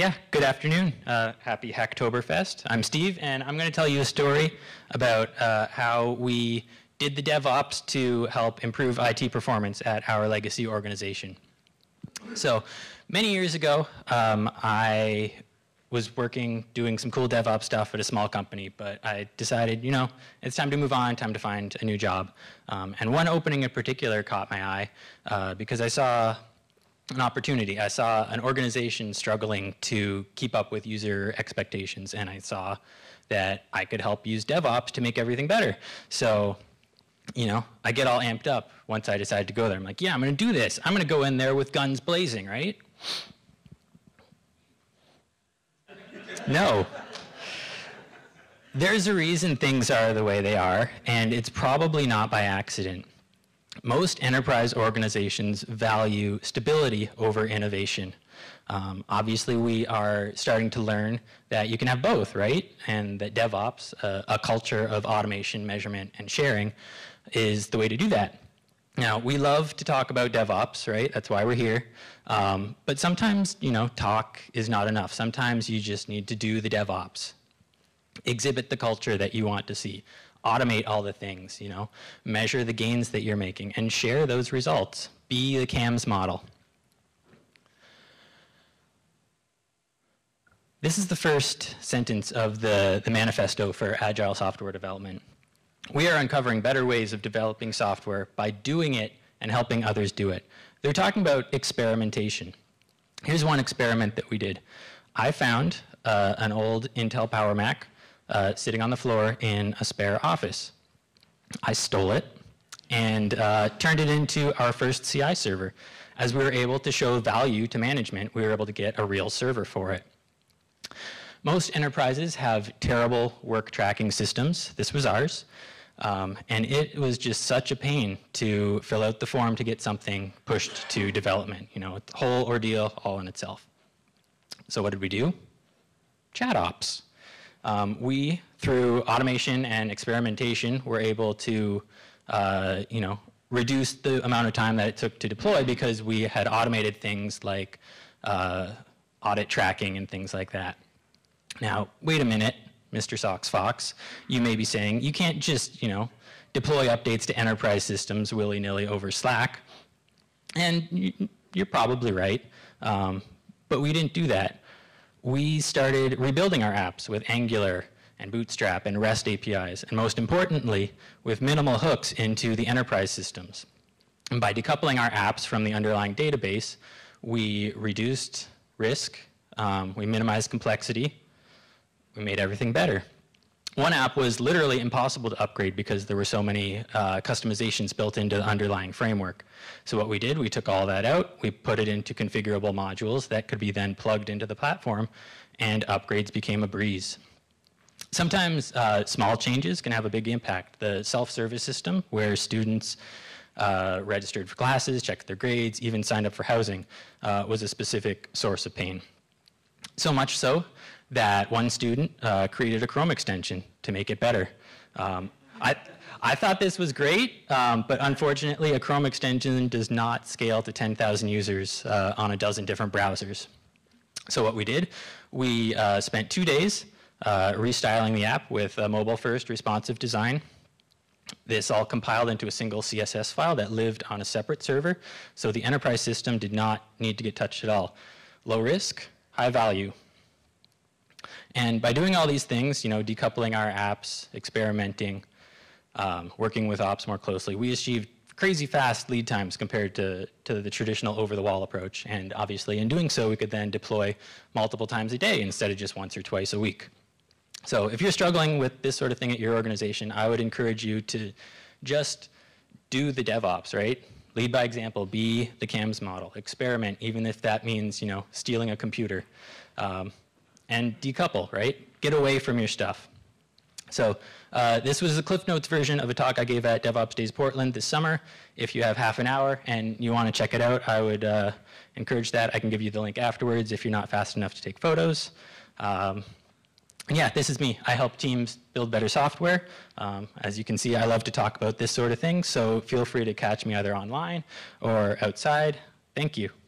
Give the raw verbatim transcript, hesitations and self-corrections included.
Yeah, good afternoon. Uh, happy Hacktoberfest. I'm Steve, and I'm going to tell you a story about uh, how we did the DevOps to help improve I T performance at our legacy organization. So many years ago, um, I was working, doing some cool DevOps stuff at a small company, but I decided, you know, it's time to move on, time to find a new job. Um, and one opening in particular caught my eye uh, because I saw an opportunity. I saw an organization struggling to keep up with user expectations, and I saw that I could help use DevOps to make everything better. So, you know, I get all amped up once I decide to go there. I'm like, yeah, I'm going to do this. I'm going to go in there with guns blazing, right? No. There's a reason things are the way they are, and it's probably not by accident. Most enterprise organizations value stability over innovation. Um, obviously, we are starting to learn that you can have both, right? And that DevOps, uh, a culture of automation, measurement, and sharing, is the way to do that. Now, we love to talk about DevOps, right? That's why we're here. Um, but sometimes, you know, talk is not enough. Sometimes you just need to do the DevOps. Exhibit the culture that you want to see. Automate all the things, you know. Measure the gains that you're making and share those results. Be the CAMS model. This is the first sentence of the, the manifesto for agile software development. We are uncovering better ways of developing software by doing it and helping others do it. They're talking about experimentation. Here's one experiment that we did. I found uh, an old Intel Power Mac uh, sitting on the floor in a spare office. I stole it and uh, turned it into our first C I server. As we were able to show value to management, we were able to get a real server for it. Most enterprises have terrible work tracking systems. This was ours. Um, and it was just such a pain to fill out the form to get something pushed to development. You know, the whole ordeal all in itself. So what did we do? ChatOps. Um, we, through automation and experimentation, were able to, uh, you know, reduce the amount of time that it took to deploy because we had automated things like uh, audit tracking and things like that. Now, wait a minute, Mister Socks Fox. You may be saying, you can't just, you know, deploy updates to enterprise systems willy-nilly over Slack. And you're probably right, um, but we didn't do that. We started rebuilding our apps with Angular and Bootstrap and REST A P Is, and most importantly, with minimal hooks into the enterprise systems. And by decoupling our apps from the underlying database, we reduced risk, um, we minimized complexity, we made everything better. One app was literally impossible to upgrade because there were so many uh, customizations built into the underlying framework. So what we did, we took all that out, we put it into configurable modules that could be then plugged into the platform, and upgrades became a breeze. Sometimes uh, small changes can have a big impact. The self-service system, where students uh, registered for classes, checked their grades, even signed up for housing, uh, was a specific source of pain. So much so that one student uh, created a Chrome extension to make it better. Um, I, I thought this was great, um, but unfortunately, a Chrome extension does not scale to ten thousand users uh, on a dozen different browsers. So what we did, we uh, spent two days uh, restyling the app with a mobile-first responsive design. This all compiled into a single C S S file that lived on a separate server, so the enterprise system did not need to get touched at all. Low risk, high value. And by doing all these things, you know, decoupling our apps, experimenting, um, working with ops more closely, we achieved crazy fast lead times compared to, to the traditional over-the-wall approach. And obviously, in doing so, we could then deploy multiple times a day instead of just once or twice a week. So if you're struggling with this sort of thing at your organization, I would encourage you to just do the DevOps, right? Lead by example, be the CAMS model. Experiment, even if that means, you know, stealing a computer. Um, And decouple, right? Get away from your stuff. So uh, this was the Cliff Notes version of a talk I gave at DevOps Days Portland this summer. If you have half an hour and you want to check it out, I would uh, encourage that. I can give you the link afterwards if you're not fast enough to take photos. Um, and yeah, this is me. I help teams build better software. Um, as you can see, I love to talk about this sort of thing, so feel free to catch me either online or outside. Thank you.